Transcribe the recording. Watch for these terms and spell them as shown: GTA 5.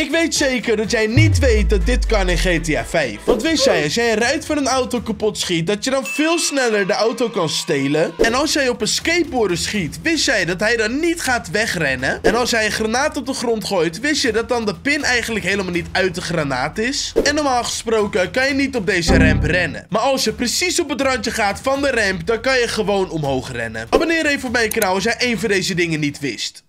Ik weet zeker dat jij niet weet dat dit kan in GTA 5. Want wist jij, als jij een ruit van een auto kapot schiet, dat je dan veel sneller de auto kan stelen. En als jij op een skateboarder schiet, wist jij dat hij dan niet gaat wegrennen. En als jij een granaat op de grond gooit, wist je dat dan de pin eigenlijk helemaal niet uit de granaat is. En normaal gesproken kan je niet op deze ramp rennen. Maar als je precies op het randje gaat van de ramp, dan kan je gewoon omhoog rennen. Abonneer even op mijn kanaal als jij één van deze dingen niet wist.